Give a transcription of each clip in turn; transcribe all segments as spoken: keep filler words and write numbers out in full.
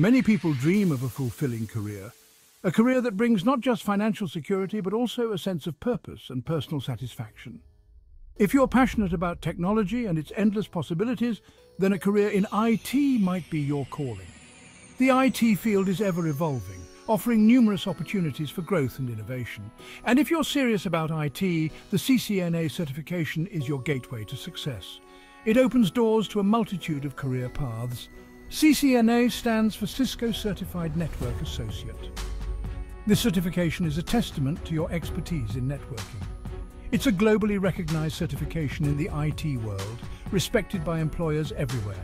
Many people dream of a fulfilling career, a career that brings not just financial security, but also a sense of purpose and personal satisfaction. If you're passionate about technology and its endless possibilities, then a career in I T might be your calling. The I T field is ever-evolving, offering numerous opportunities for growth and innovation. And if you're serious about I T, the C C N A certification is your gateway to success. It opens doors to a multitude of career paths. C C N A stands for Cisco Certified Network Associate. This certification is a testament to your expertise in networking. It's a globally recognized certification in the I T world, respected by employers everywhere.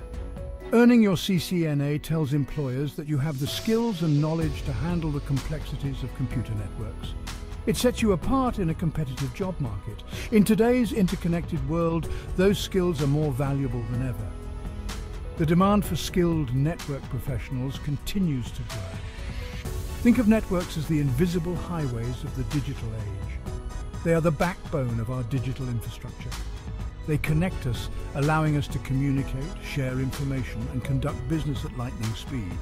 Earning your C C N A tells employers that you have the skills and knowledge to handle the complexities of computer networks. It sets you apart in a competitive job market. In today's interconnected world, those skills are more valuable than ever. The demand for skilled network professionals continues to grow. Think of networks as the invisible highways of the digital age. They are the backbone of our digital infrastructure. They connect us, allowing us to communicate, share information, and conduct business at lightning speed.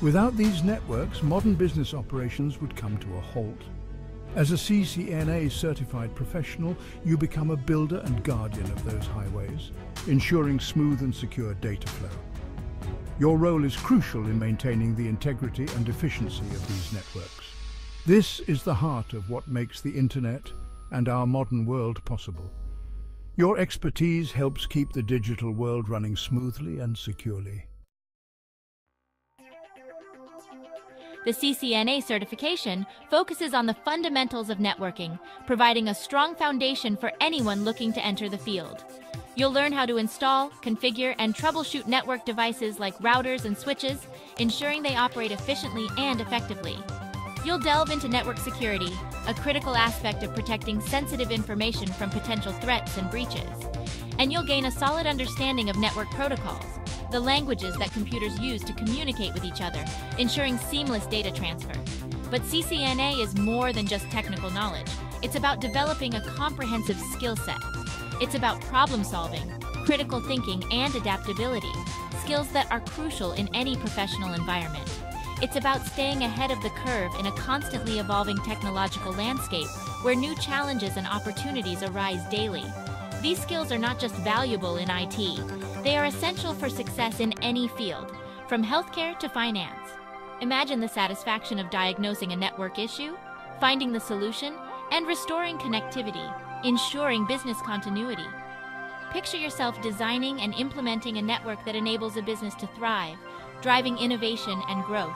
Without these networks, modern business operations would come to a halt. As a C C N A certified professional, you become a builder and guardian of those highways, ensuring smooth and secure data flow. Your role is crucial in maintaining the integrity and efficiency of these networks. This is the heart of what makes the internet and our modern world possible. Your expertise helps keep the digital world running smoothly and securely. The C C N A certification focuses on the fundamentals of networking, providing a strong foundation for anyone looking to enter the field. You'll learn how to install, configure, and troubleshoot network devices like routers and switches, ensuring they operate efficiently and effectively. You'll delve into network security, a critical aspect of protecting sensitive information from potential threats and breaches. And you'll gain a solid understanding of network protocols, the languages that computers use to communicate with each other, ensuring seamless data transfer. But C C N A is more than just technical knowledge. It's about developing a comprehensive skill set. It's about problem solving, critical thinking, and adaptability, skills that are crucial in any professional environment. It's about staying ahead of the curve in a constantly evolving technological landscape where new challenges and opportunities arise daily. These skills are not just valuable in I T, they are essential for success in any field, from healthcare to finance. Imagine the satisfaction of diagnosing a network issue, finding the solution, and restoring connectivity, ensuring business continuity. Picture yourself designing and implementing a network that enables a business to thrive, driving innovation and growth.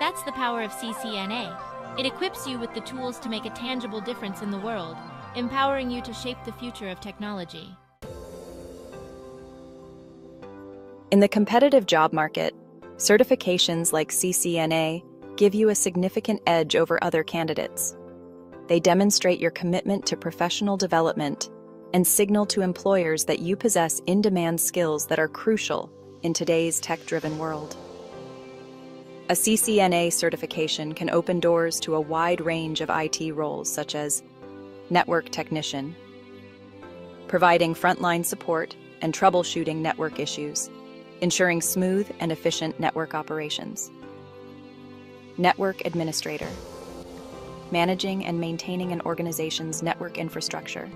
That's the power of C C N A. It equips you with the tools to make a tangible difference in the world, empowering you to shape the future of technology. In the competitive job market, certifications like C C N A give you a significant edge over other candidates. They demonstrate your commitment to professional development and signal to employers that you possess in-demand skills that are crucial in today's tech-driven world. A C C N A certification can open doors to a wide range of I T roles, such as network technician, providing frontline support and troubleshooting network issues, ensuring smooth and efficient network operations. Network administrator, managing and maintaining an organization's network infrastructure,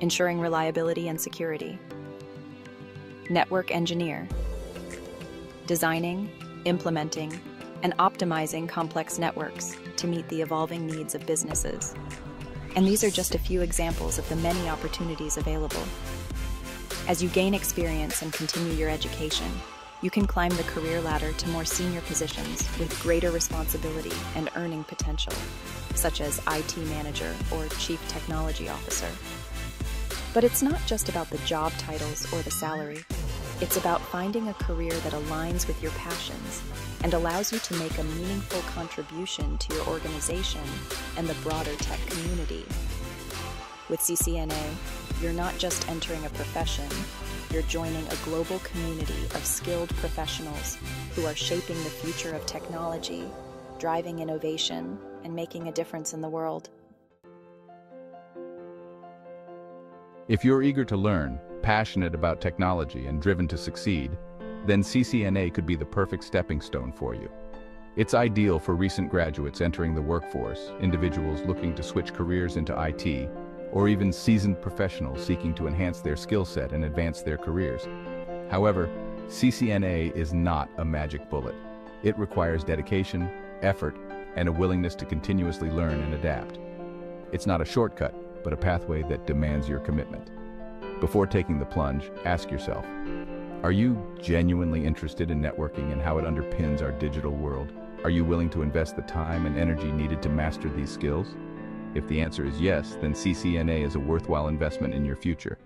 ensuring reliability and security. Network engineer, designing, implementing, and optimizing complex networks to meet the evolving needs of businesses. And these are just a few examples of the many opportunities available. As you gain experience and continue your education, you can climb the career ladder to more senior positions with greater responsibility and earning potential, such as I T manager or chief technology officer. But it's not just about the job titles or the salary. It's about finding a career that aligns with your passions and allows you to make a meaningful contribution to your organization and the broader tech community. With C C N A, you're not just entering a profession, you're joining a global community of skilled professionals who are shaping the future of technology, driving innovation, and making a difference in the world. If you're eager to learn, passionate about technology, and driven to succeed, then C C N A could be the perfect stepping stone for you. It's ideal for recent graduates entering the workforce, individuals looking to switch careers into I T, or even seasoned professionals seeking to enhance their skill set and advance their careers. However, C C N A is not a magic bullet. It requires dedication, effort, and a willingness to continuously learn and adapt. It's not a shortcut, but a pathway that demands your commitment. Before taking the plunge, ask yourself, are you genuinely interested in networking and how it underpins our digital world? Are you willing to invest the time and energy needed to master these skills? If the answer is yes, then C C N A is a worthwhile investment in your future.